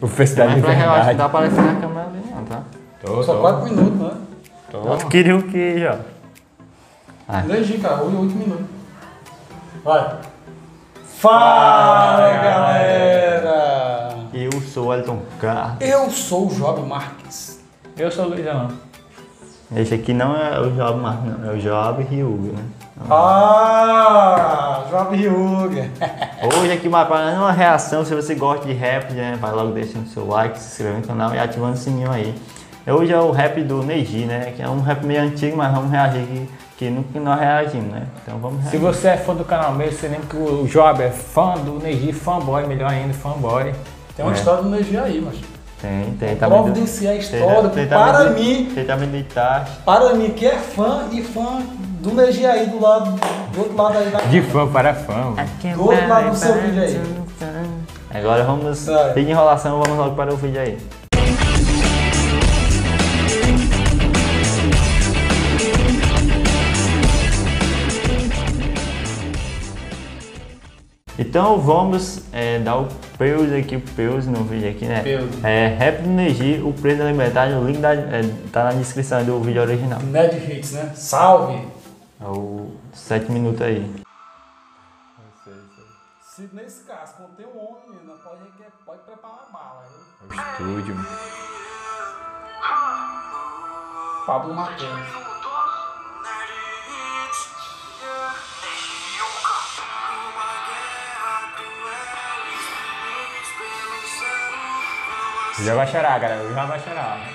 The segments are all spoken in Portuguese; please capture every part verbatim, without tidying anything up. O festival de verdade. Eu acho que dá pra aparecer na câmera ali, não, tá? Tô, Só tô. quatro minutos, né? Tô. Tu queria o que já? Neji, cara, olha oito minutos. Vai. Fala, galera! Eu sou o Alton Carlos. Eu sou o Job Marques. Eu sou o Luiz Aman. Esse aqui não é o Job Marques, não. É o Job Hyuga, né? Ah, Job Hyuga. Hoje aqui uma, uma reação, se você gosta de rap, né, vai logo deixando seu like, se inscrevendo no canal e ativando o sininho aí. Hoje é o rap do Neji, né, que é um rap meio antigo, mas vamos reagir que, que nunca nós reagimos, né, então vamos reagir. Se você é fã do canal mesmo, você lembra que o Job é fã do Neji, fanboy, melhor ainda, fanboy. Tem uma é. história do Neji aí, mas... Tem, tem. Tá providenciar a história, tem, tá, para mim, para mim que é fã e fã do Neji aí do lado, do outro lado aí da De fã para fã, do outro lado do seu vídeo aí. Agora vamos, sem enrolação, vamos logo para o vídeo aí. Então vamos é, dar o peus aqui, o peus no vídeo aqui, né? É, Rap Energia, o preço da liberdade, o link da, é, tá na descrição do vídeo original. Nerd Hits, né? Salve! É o sete minutos aí. Sei, sei. Se nesse caso, quando tem um homem, né, pode, pode preparar uma bala. É o estúdio. Fábio Matheus. Já vai chorar, galera. Já vai chorar. Né?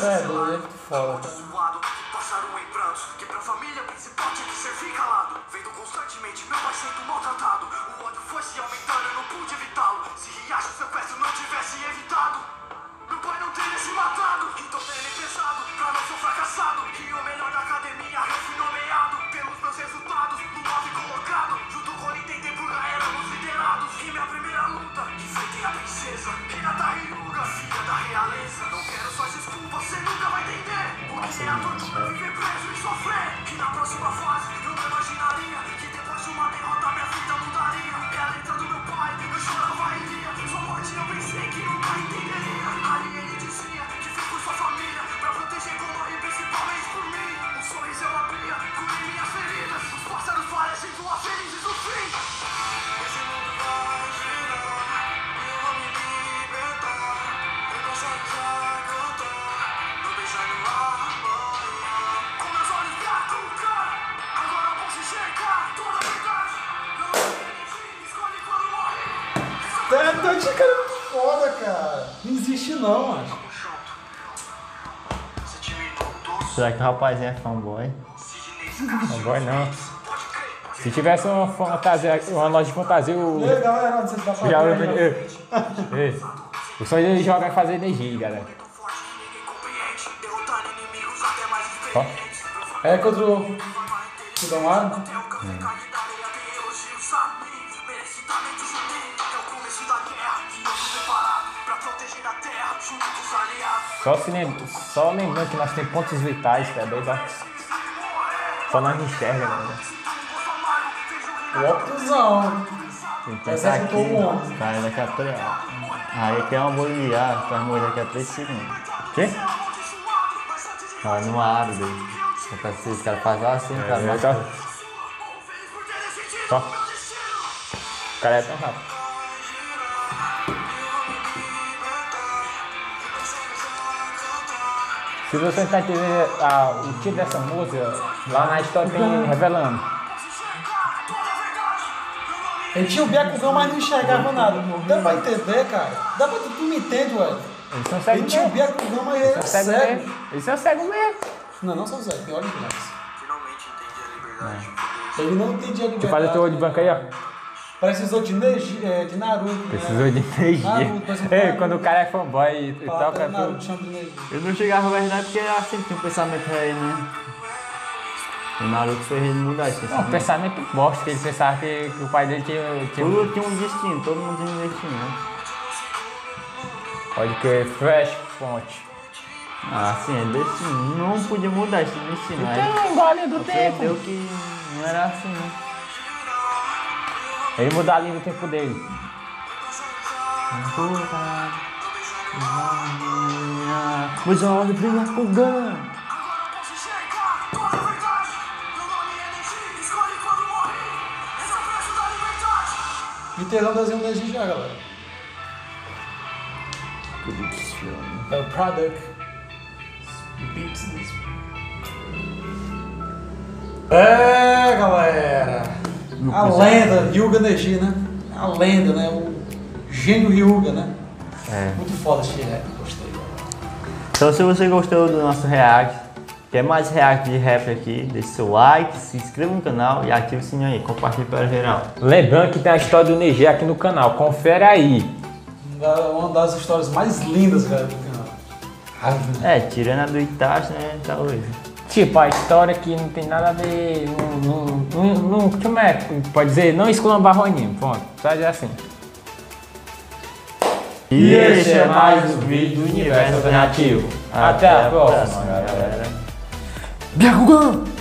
É, doido, foda. Esse cara é muito foda, cara. Não existe não, mano. Será que o rapazinho é fanboy? Fanboy não. Se tivesse uma fantasia, uma loja de fantasia, o... O sonho dele jogar é fazer energia, galera. Ó. É contra o... Cuidado. Só, se lembra, só lembrando que nós temos pontos vitais também, tá? Só nós enxerga, né? O óculosão. Então tá aqui, ó. Tá, daqui a três... Aí tem uma bolinha, tá morrendo daqui a três segundos. O quê? Tá numa área dele. Os caras fazem assim, o cara mais... Só. O cara é tão rápido. Se você está entendendo ah, o tipo dessa música, lá na história tem revelando. Ele tinha o Byakugan, mas não enxergava nada. Dá pra entender, cara. Dá pra tu me entender, ué. Ele tinha o Byakugan, mas ele é cego. Eles são cegos mesmo. Não, não são cegos, tem olho de branco. Finalmente entendi a liberdade. Ele não entendia a liberdade. Deixa eu fazer teu olho de branco aí, ó. Precisou de, Neji, é, de Naruto, Precisou né? de Neji. Naruto, Ei, quando o cara é fanboy e, e toca Naruto, tudo. Eu não chegava a verdade porque eu sempre tinha um pensamento aí, né? O Naruto foi mudar esse pensamento. Um pensamento bosta, que ele pensava que, que o pai dele tinha... tinha... Tudo tinha um destino, todo mundo tinha um destino, né? Pode querer fresh fonte. Ah, sim, desse não podia mudar, isso não ensinar. Então, embora a linha do tempo. Ele que não era assim, né? Ele mudou a linha do tempo dele. Pois a hora do Byakugan. Literal das Neji já, galera. É o product. É, galera. A lenda, Ryuga Neji, né? A lenda, né? O gênio Ryuga, né? É. Muito foda esse rap, gostei. Então, se você gostou do nosso react, quer mais react de rap aqui, deixe seu like, se inscreva no canal e ative o sininho aí, compartilhe para geral. Lembrando que tem a história do Neji aqui no canal, confere aí. Uma das histórias mais lindas, cara, do canal. É, tirando a do Itachi, né, tá hoje. Tipo, a história que não tem nada a ver, não, não, não, não, como é, pode dizer, não esculambar Roninho, pronto, só dizer assim. E esse é mais um vídeo do Universo Alternativo. Até, Até a próxima, próxima galera. Byakugan!